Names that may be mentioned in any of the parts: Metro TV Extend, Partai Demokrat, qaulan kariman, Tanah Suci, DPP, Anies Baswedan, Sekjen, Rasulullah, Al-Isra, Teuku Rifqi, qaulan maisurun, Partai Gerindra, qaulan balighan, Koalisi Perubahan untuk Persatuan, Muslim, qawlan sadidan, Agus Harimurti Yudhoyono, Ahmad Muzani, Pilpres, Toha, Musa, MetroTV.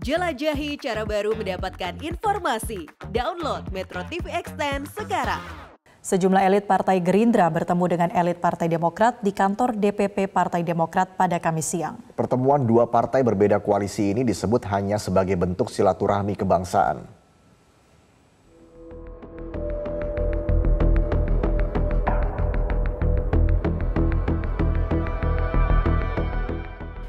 Jelajahi cara baru mendapatkan informasi. Download Metro TV Extend sekarang. Sejumlah elit Partai Gerindra bertemu dengan elit Partai Demokrat di kantor DPP Partai Demokrat pada Kamis siang. Pertemuan dua partai berbeda koalisi ini disebut hanya sebagai bentuk silaturahmi kebangsaan.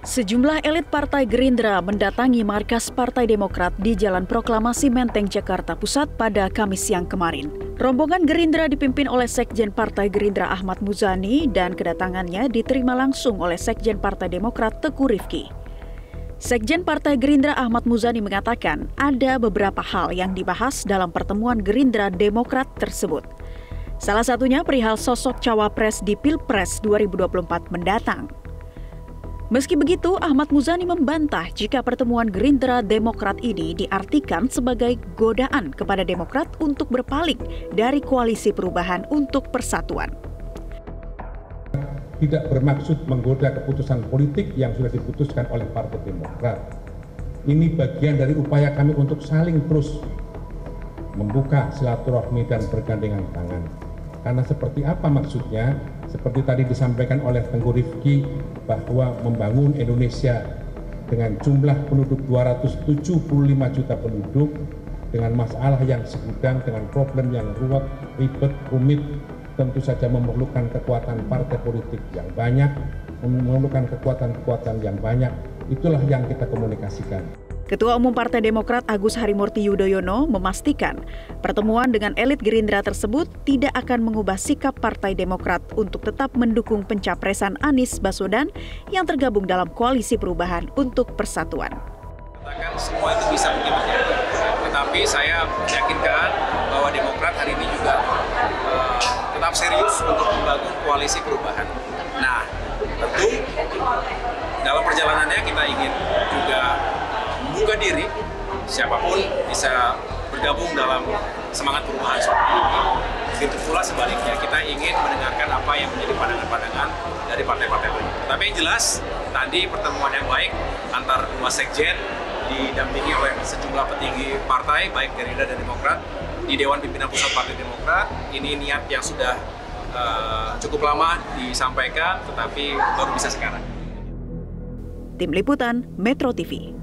Sejumlah elit Partai Gerindra mendatangi markas Partai Demokrat di Jalan Proklamasi Menteng, Jakarta Pusat pada Kamis siang kemarin. Rombongan Gerindra dipimpin oleh Sekjen Partai Gerindra Ahmad Muzani dan kedatangannya diterima langsung oleh Sekjen Partai Demokrat Teuku Rifqi. Sekjen Partai Gerindra Ahmad Muzani mengatakan ada beberapa hal yang dibahas dalam pertemuan Gerindra Demokrat tersebut. Salah satunya perihal sosok cawapres di Pilpres 2024 mendatang. Meski begitu, Ahmad Muzani membantah jika pertemuan Gerindra Demokrat ini diartikan sebagai godaan kepada Demokrat untuk berpaling dari Koalisi Perubahan untuk Persatuan. Tidak bermaksud menggoda keputusan politik yang sudah diputuskan oleh Partai Demokrat. Ini bagian dari upaya kami untuk saling terus membuka silaturahmi dan bergandengan tangan. Karena seperti apa maksudnya? Seperti tadi disampaikan oleh Teuku Rifqi bahwa membangun Indonesia dengan jumlah penduduk 275 juta penduduk dengan masalah yang segudang, dengan problem yang ruwet, ribet, rumit, tentu saja memerlukan kekuatan partai politik yang banyak, memerlukan kekuatan-kekuatan yang banyak. Itulah yang kita komunikasikan. Ketua Umum Partai Demokrat Agus Harimurti Yudhoyono memastikan pertemuan dengan elit Gerindra tersebut tidak akan mengubah sikap Partai Demokrat untuk tetap mendukung pencapresan Anies Baswedan yang tergabung dalam Koalisi Perubahan untuk Persatuan. Katakan semua itu bisa menjadi, tetapi saya meyakinkan bahwa Demokrat hari ini juga tetap serius untuk membangun Koalisi Perubahan. Nah, tentu dalam perjalanannya kita ingin juga buka diri, siapapun bisa bergabung dalam semangat perubahan seperti ini. Begitu pula sebaliknya, kita ingin mendengarkan apa yang menjadi pandangan-pandangan dari partai-partai lain. Tapi yang jelas, tadi pertemuan yang baik antar dua sekjen didampingi oleh sejumlah petinggi partai, baik Gerindra dan Demokrat, di Dewan Pimpinan Pusat Partai Demokrat. Ini niat yang sudah cukup lama disampaikan, tetapi baru bisa sekarang. Tim Liputan, Metro TV.